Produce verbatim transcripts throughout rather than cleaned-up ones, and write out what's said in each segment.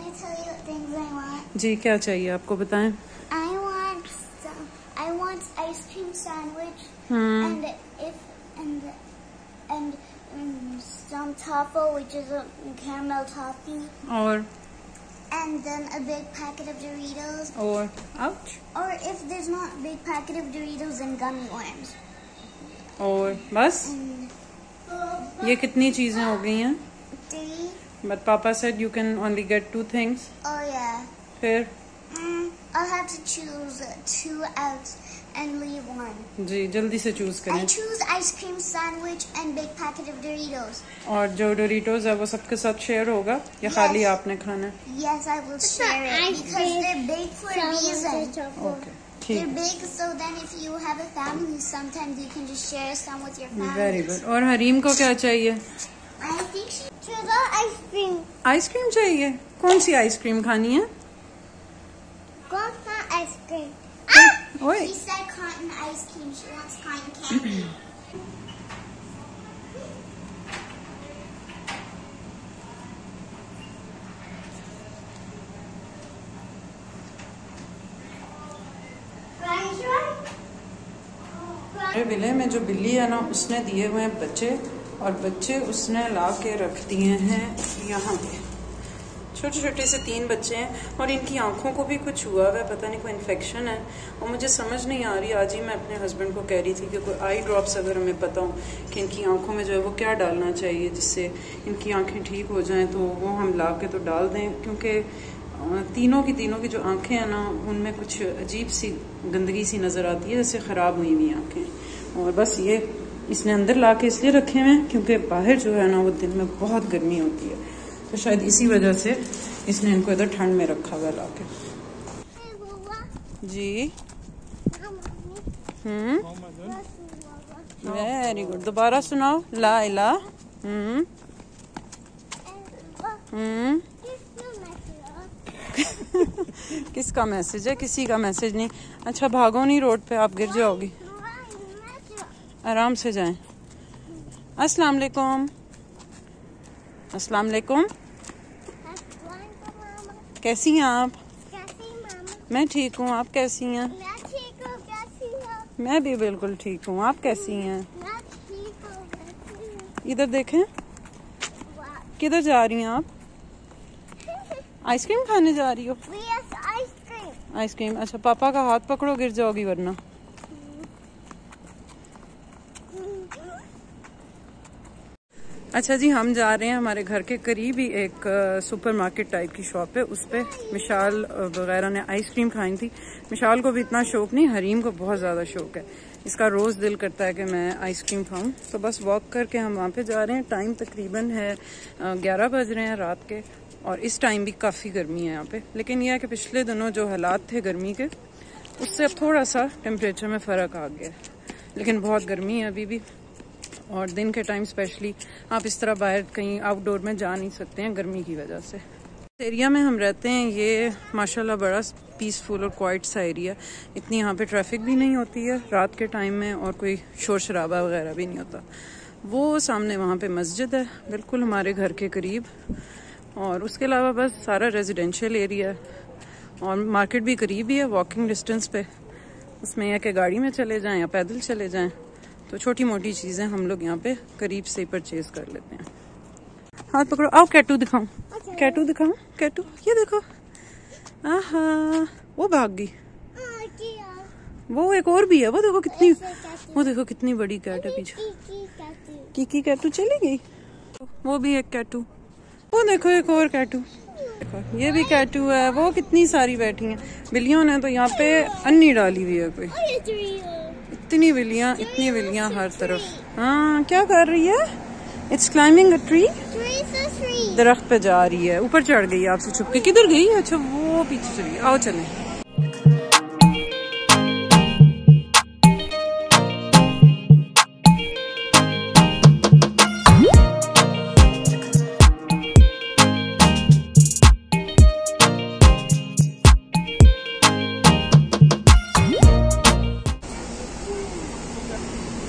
जी क्या चाहिए आपको बताएं? I want some, I want ice cream sandwich and if and and some toffee which is a caramel toffee और and then a big packet of Doritos or ouch or if there's not a big packet of Doritos and gummy worms और बस and, ये कितनी चीजें हो गई हैं? Three. But Papa said you can only get two things. Oh yeah. फिर? Mm, I'll have to choose two out and leave one. जी जल्दी से choose करें. I choose ice cream sandwich and big packet of Doritos. और जो Doritos है वो सबके साथ share होगा या खाली आपने खाना? Yes, I will share it because they're big for a reason. Okay. They're big, so then if you have a family, sometimes you can just share some with your family. Very good. और हरीम को क्या चाहिए? I think she should go ice cream. Ice cream चाहिए? कौन सी ice cream खानी है? कौन सा ice cream? Ah! Oy. She said cotton ice cream. She wants cotton candy. मेरे विले में जो बिल्ली है ना उसने दिए हुए हैं बच्चे और बच्चे उसने ला के रख दिए हैं यहाँ पे। छोटे छोटे से तीन बच्चे हैं और इनकी आँखों को भी कुछ हुआ है, पता नहीं कोई इन्फेक्शन है और मुझे समझ नहीं आ रही। आज ही मैं अपने हस्बैंड को कह रही थी कि कोई आई ड्रॉप्स अगर हमें पता हो कि इनकी आँखों में जो है वो क्या डालना चाहिए जिससे इनकी आँखें ठीक हो जाएँ तो वो हम ला के तो डाल दें, क्योंकि तीनों की तीनों की जो आँखें हैं ना उनमें कुछ अजीब सी गंदगी सी नज़र आती है, जैसे ख़राब हुई हुई आँखें। और बस ये इसने अंदर ला के इसलिए रखे हुए हैं क्योंकि बाहर जो है ना वो दिन में बहुत गर्मी होती है, तो शायद इसी वजह से इसने इनको इधर ठंड में रखा हुआ ला के। जी हम्म वेरी गुड। दोबारा सुनाओ ला इला। हम्म हम्म किसका मैसेज है? किसी का मैसेज नहीं। अच्छा भागो नहीं रोड पे, आप गिर जाओगी। आराम से जाएं। अस्सलाम वालेकुम। अस्सलाम वालेकुम। कैसी हैं आप? मैं ठीक हूँ, आप कैसी हैं? मैं भी बिल्कुल ठीक हूँ, आप कैसी हैं? इधर देखें, किधर जा रही हैं आप? आइसक्रीम खाने जा रही हो? आइसक्रीम आइसक्रीम अच्छा पापा का हाथ पकड़ो, गिर जाओगी वरना। अच्छा जी हम जा रहे हैं, हमारे घर के करीब ही एक सुपरमार्केट टाइप की शॉप है, उस पे मिशाल वगैरह ने आइसक्रीम खाई थी। मिशाल को भी इतना शौक नहीं, हरीम को बहुत ज़्यादा शौक है, इसका रोज़ दिल करता है कि मैं आइसक्रीम खाऊं। तो बस वॉक करके हम वहाँ पे जा रहे हैं। टाइम तकरीबन है ग्यारह बज रहे हैं रात के और इस टाइम भी काफ़ी गर्मी है यहाँ पे, लेकिन यह है कि पिछले दिनों जो हालात थे गर्मी के उससे अब थोड़ा सा टेम्परेचर में फ़र्क आ गया, लेकिन बहुत गर्मी है अभी भी। और दिन के टाइम स्पेशली आप इस तरह बाहर कहीं आउटडोर में जा नहीं सकते हैं गर्मी की वजह से। एरिया में हम रहते हैं ये माशाल्लाह बड़ा पीसफुल और क्वाइट सा एरिया, इतनी यहाँ पे ट्रैफिक भी नहीं होती है रात के टाइम में और कोई शोर शराबा वगैरह भी नहीं होता। वो सामने वहाँ पे मस्जिद है बिल्कुल हमारे घर के करीब, और उसके अलावा बस सारा रेजिडेंशियल एरिया है और मार्केट भी करीब ही है वॉकिंग डिस्टेंस पे। उसमें यह कि गाड़ी में चले जाएँ या पैदल चले जाएँ, तो छोटी मोटी चीज़ें हम लोग यहाँ पे करीब से ही परचेज कर लेते हैं। हाथ पकड़ो, आओ कैटू दिखाऊं, कैटू दिखाऊं, कैटू ये देखो। आहा वो भाग गई, वो एक और भी है, वो देखो कितनी, वो देखो कितनी बड़ी कैट है पीछे। की की कैटू चली गई, वो भी एक कैटू, वो देखो एक और कैटू, ये भी कैटू है, वो कितनी सारी बैठी हैं। बिल्लियों ने तो यहाँ पे अन्नी डाली हुई है कोई, इतनी बिल्लियाँ इतनी बिल्लियाँ हर तरफ। हाँ क्या कर रही है? इट्स क्लाइंबिंग अ ट्री, दरख्त पे जा रही है, ऊपर चढ़ गई आपसे छुप के। किधर गई? अच्छा वो पीछे चली। आओ चलें।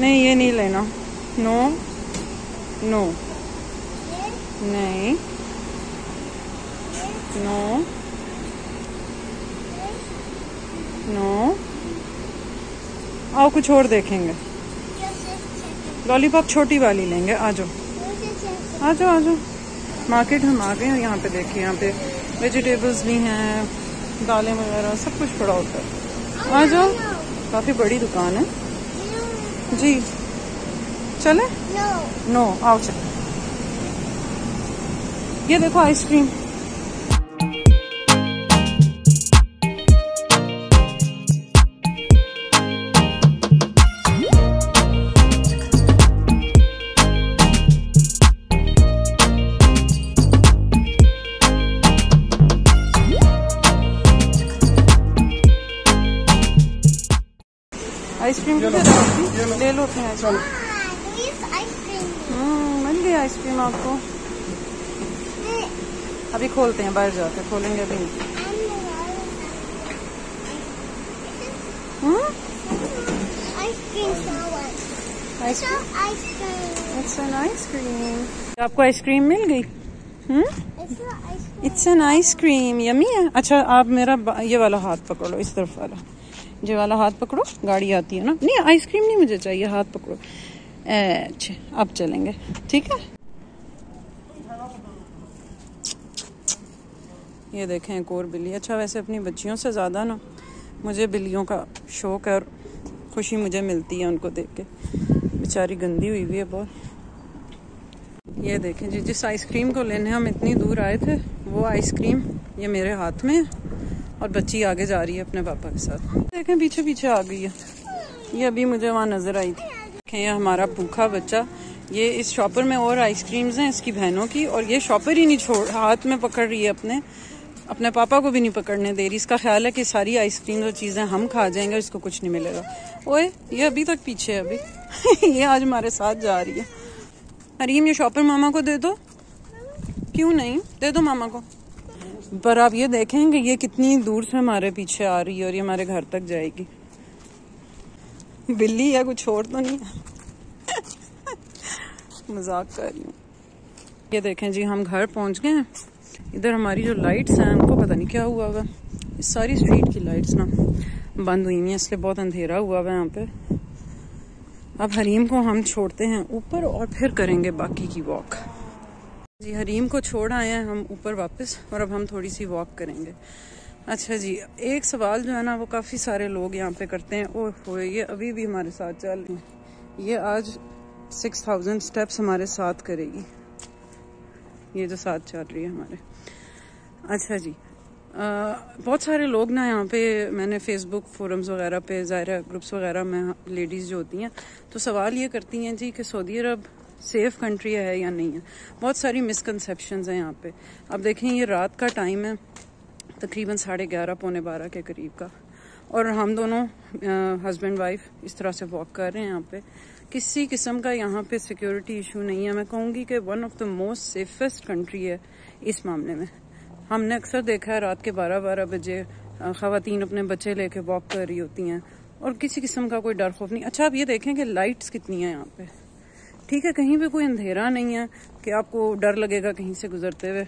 नहीं ये नहीं लेना, नो नो नहीं No. No. आओ कुछ और देखेंगे। लॉलीपॉप छोटी वाली लेंगे। आ जाओ आ जाओ आ जाओ। मार्केट हम आ गए हैं। यहाँ पे देखिए, यहाँ पे वेजिटेबल्स भी हैं, दालें वगैरह सब कुछ पड़ा होता है। आ जाओ, काफ़ी बड़ी दुकान है जी। चले? नो, आओ चले। ये देखो आइसक्रीम। आइसक्रीम ले लो। आइसक्रीम मिल गई। आइसक्रीम आपको अभी खोलते हैं, बाहर जाके खोलेंगे अभी। आइसक्रीम आपको आइसक्रीम मिल गई। इट्स एन आइसक्रीम, यमी है। अच्छा आप मेरा ये वाला हाथ पकड़ो, इस तरफ वाला, जो वाला हाथ पकड़ो। गाड़ी आती है ना। नहीं, आइसक्रीम नहीं मुझे चाहिए, हाथ पकड़ो। अच्छा अब चलेंगे, ठीक है। ये देखें एक और बिल्ली। अच्छा वैसे अपनी बच्चियों से ज़्यादा ना मुझे बिल्लियों का शौक है और खुशी मुझे मिलती है उनको देख के। बेचारी गंदी हुई भी है बहुत। ये देखें जी, जिस आइसक्रीम को लेने हम इतनी दूर आए थे वो आइसक्रीम ये मेरे हाथ में है और बच्ची आगे जा रही है अपने पापा के साथ। देखें पीछे पीछे आ गई है। ये अभी मुझे वहाँ नजर आई थी। देखें ये हमारा भूखा बच्चा। ये इस शॉपर में और आइसक्रीम्स हैं इसकी बहनों की, और ये शॉपर ही नहीं छोड़, हाथ में पकड़ रही है अपने। अपने पापा को भी नहीं पकड़ने दे रही। इसका ख्याल है कि सारी आइसक्रीम और चीज़ें हम खा जाएंगे और इसको कुछ नहीं मिलेगा। ओए ये अभी तक पीछे है अभी। ये आज हमारे साथ जा रही है। हरीम ये शॉपर मामा को दे दो। क्यों नहीं, दे दो मामा को। पर आप ये देखें कि ये कितनी दूर से हमारे पीछे आ रही है और ये हमारे घर तक जाएगी। बिल्ली या कुछ और तो नहीं है। मजाक कर रही हूँ। ये देखें जी हम घर पहुँच गए हैं। इधर हमारी जो लाइट्स हैं उनको पता नहीं क्या हुआ हुआ। इस सारी स्ट्रीट की लाइट्स ना बंद हुई हैं, इसलिए बहुत अंधेरा हुआ हुआ है यहाँ पे। अब हरीम को हम छोड़ते हैं ऊपर और फिर करेंगे बाकी की वॉक। जी हरीम को छोड़ आए हैं हम ऊपर वापस और अब हम थोड़ी सी वॉक करेंगे। अच्छा जी एक सवाल जो है ना वो काफ़ी सारे लोग यहाँ पे करते हैं। ओह हो ये अभी भी हमारे साथ चल रही है। ये आज सिक्स थाउजेंड स्टेप्स हमारे साथ करेगी, ये जो साथ चल रही है हमारे। अच्छा जी आ, बहुत सारे लोग ना यहाँ पे, मैंने फेसबुक फोरम्स वगैरह पे, ज़ाहिर ग्रुप्स वगैरह में लेडीज़ जो होती हैं तो सवाल ये करती हैं जी कि सऊदी अरब सेफ़ कंट्री है या नहीं है। बहुत सारी मिसकनसेप्शंस हैं यहाँ पे। अब देखें ये रात का टाइम है, तकरीबन साढ़े ग्यारह पौने बारह के करीब का, और हम दोनों हस्बैंड वाइफ इस तरह से वॉक कर रहे हैं। यहाँ पे किसी किस्म का यहाँ पे सिक्योरिटी इशू नहीं है। मैं कहूँगी कि one of the most safest country है इस मामले में। हमने अक्सर देखा है रात के बारह बारह बजे ख़वातीन अपने बच्चे ले कर वॉक कर रही होती हैं और किसी किस्म का कोई डर खौफ नहीं। अच्छा आप ये देखें कि लाइट्स कितनी हैं यहाँ पर, ठीक है, कहीं पे कोई अंधेरा नहीं है कि आपको डर लगेगा कहीं से गुजरते हुए।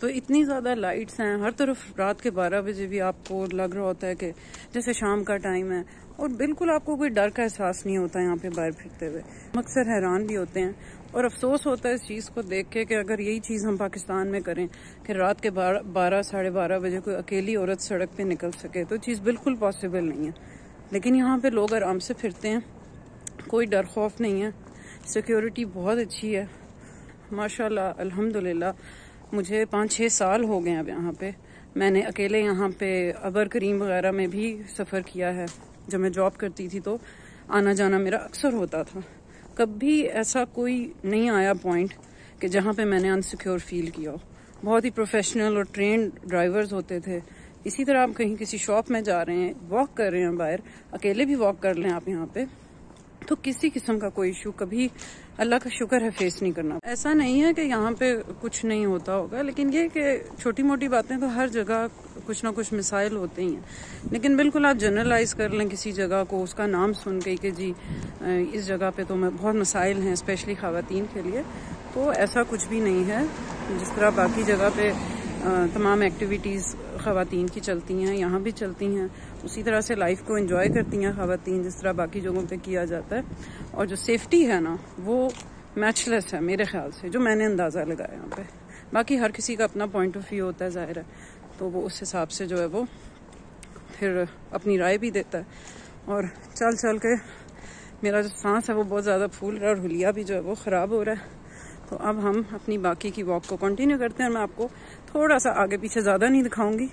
तो इतनी ज़्यादा लाइट्स हैं हर तरफ। रात के बारह बजे भी आपको लग रहा होता है कि जैसे शाम का टाइम है और बिल्कुल आपको कोई डर का एहसास नहीं होता यहाँ पे बाहर फिरते हुए। हम अक्सर हैरान भी होते हैं और अफसोस होता है इस चीज़ को देख के कि अगर यही चीज़ हम पाकिस्तान में करें कि रात के बारह बारह साढ़े बारह बजे कोई अकेली औरत सड़क पर निकल सके, तो चीज़ बिल्कुल पॉसिबल नहीं है। लेकिन यहाँ पर लोग आराम से फिरते हैं, कोई डर खौफ नहीं है, सिक्योरिटी बहुत अच्छी है माशाल्लाह अल्हम्दुलिल्लाह। मुझे पाँच छः साल हो गए हैं अब यहाँ पे। मैंने अकेले यहाँ पे अबर करीम वगैरह में भी सफ़र किया है। जब मैं जॉब करती थी तो आना जाना मेरा अक्सर होता था। कभी ऐसा कोई नहीं आया पॉइंट कि जहाँ पे मैंने अनसिक्योर फील किया हो। बहुत ही प्रोफेशनल और ट्रेंड ड्राइवर्स होते थे। इसी तरह आप कहीं किसी शॉप में जा रहे हैं, वॉक कर रहे हैं बाहर, अकेले भी वॉक कर लें आप यहाँ पे, तो किसी किस्म का कोई इशू कभी अल्लाह का शुक्र है फेस नहीं करना। ऐसा नहीं है कि यहाँ पे कुछ नहीं होता होगा, लेकिन ये कि छोटी मोटी बातें तो हर जगह कुछ ना कुछ मिसाइल होते ही हैं। लेकिन बिल्कुल आप जनरलाइज कर लें किसी जगह को उसका नाम सुन के कि जी इस जगह पे तो बहुत मसाइल हैं स्पेशली ख़वातीन के लिए, तो ऐसा कुछ भी नहीं है जिस तरह बाकी जगह पे तमाम एक्टिविटीज़ ख़वातीन की चलती हैं, यहाँ भी चलती हैं। उसी तरह से लाइफ को एंजॉय करती हैं ख़वातीन जिस तरह बाकी जगहों पे किया जाता है। और जो सेफ्टी है ना वो मैचलेस है मेरे ख्याल से, जो मैंने अंदाज़ा लगाया यहाँ पे। बाकी हर किसी का अपना पॉइंट ऑफ व्यू होता है ज़ाहिर है, तो वो उस हिसाब से जो है वो फिर अपनी राय भी देता है। और चल चल के मेरा जो सांस है वो बहुत ज़्यादा फूल रहा है और हुलिया भी जो है वो ख़राब हो रहा है। तो अब हम अपनी बाकी की वॉक को कंटिन्यू करते हैं। मैं आपको थोड़ा सा आगे पीछे, ज़्यादा नहीं दिखाऊंगी,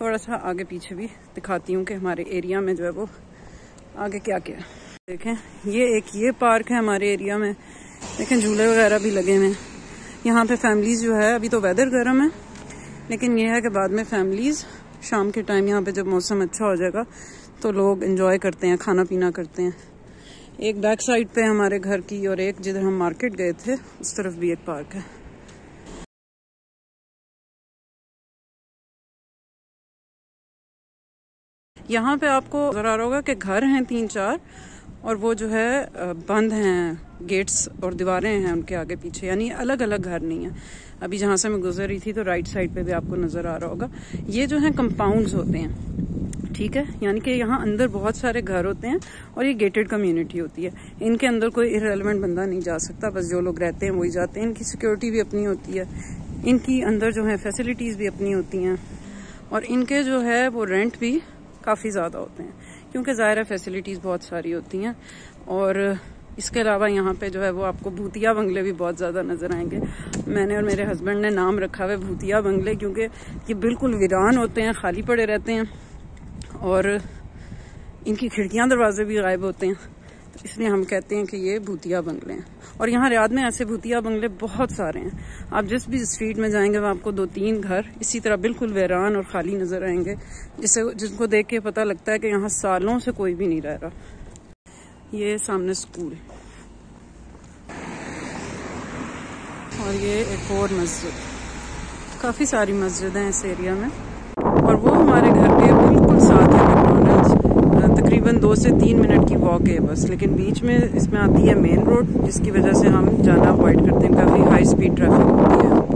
थोड़ा सा आगे पीछे भी दिखाती हूँ कि हमारे एरिया में जो है वो आगे क्या क्या है। देखें ये एक ये पार्क है हमारे एरिया में, लेकिन झूले वगैरह भी लगे हुए हैं यहाँ पे। फैमिलीज़ जो है, अभी तो वेदर गर्म है, लेकिन यह है कि बाद में फैमिलीज़ शाम के टाइम यहाँ पर जब मौसम अच्छा हो जाएगा तो लोग इन्जॉय करते हैं, खाना पीना करते हैं। एक बैक साइड पे हमारे घर की और एक जिधर हम मार्केट गए थे उस तरफ भी एक पार्क है। यहाँ पे आपको नजर आ रहा होगा कि घर हैं तीन चार और वो जो है बंद हैं, गेट्स और दीवारें हैं उनके आगे पीछे, यानी अलग अलग घर नहीं है। अभी जहाँ से मैं गुजर रही थी तो राइट साइड पे भी आपको नजर आ रहा होगा। ये जो है कंपाउंड्स होते हैं, ठीक है, यानी कि यहाँ अंदर बहुत सारे घर होते हैं और ये गेटेड कम्युनिटी होती है। इनके अंदर कोई इररेलेवेंट बंदा नहीं जा सकता, बस जो लोग रहते हैं वही जाते हैं। इनकी सिक्योरिटी भी अपनी होती है, इनकी अंदर जो है फैसिलिटीज़ भी अपनी होती हैं, और इनके जो है वो रेंट भी काफ़ी ज़्यादा होते हैं क्योंकि ज़ाहिर है फैसिलिटीज़ बहुत सारी होती हैं। और इसके अलावा यहाँ पे जो है वो आपको भूतिया बंगले भी बहुत ज़्यादा नज़र आएंगे। मैंने और मेरे हस्बैंड ने नाम रखा हुआ है भूतिया बंगले, क्योंकि ये बिल्कुल वीरान होते हैं, खाली पड़े रहते हैं और इनकी खिड़कियां दरवाजे भी गायब होते हैं, तो इसलिए हम कहते हैं कि ये भूतिया बंगले हैं। और यहाँ रियाद में ऐसे भूतिया बंगले बहुत सारे हैं। आप जिस भी स्ट्रीट में जाएंगे वहाँ आपको दो तीन घर इसी तरह बिल्कुल वीरान और खाली नज़र आएंगे, जिसे जिनको देख के पता लगता है कि यहाँ सालों से कोई भी नहीं रह रहा। ये सामने स्कूल और ये एक और मस्जिद, काफ़ी सारी मस्जिद हैं इस एरिया में। और वो हमारे घर के बिल्कुल साथ है मैकडोनल्ड्स, तकरीबन दो से तीन मिनट की वॉक है बस, लेकिन बीच में इसमें आती है मेन रोड, जिसकी वजह से हम जाना अवॉइड करते हैं, काफ़ी हाई स्पीड ट्रैफिक होती है।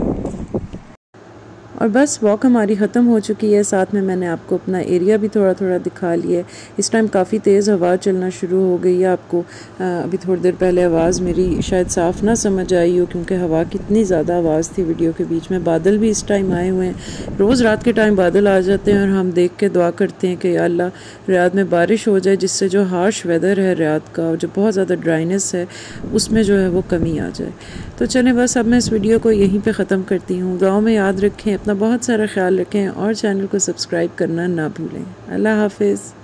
और बस वॉक हमारी ख़त्म हो चुकी है, साथ में मैंने आपको अपना एरिया भी थोड़ा थोड़ा दिखा लिया है। इस टाइम काफ़ी तेज़ हवा चलना शुरू हो गई है। आपको अभी थोड़ी देर पहले आवाज़ मेरी शायद साफ़ ना समझ आई हो क्योंकि हवा कितनी ज़्यादा आवाज़ थी वीडियो के बीच में। बादल भी इस टाइम आए हुए हैं, रोज़ रात के टाइम बादल आ जाते हैं और हम देख के दुआ करते हैं कि या अल्लाह रियाद में बारिश हो जाए, जिससे जो हार्श वेदर है रियाद का और जो बहुत ज़्यादा ड्राइनेस है उसमें जो है वो कमी आ जाए। तो चलें बस अब मैं इस वीडियो को यहीं पर ख़त्म करती हूँ। दुआओं में याद रखें, अपना बहुत सारा ख्याल रखें और चैनल को सब्सक्राइब करना ना भूलें। अल्लाह हाफिज़।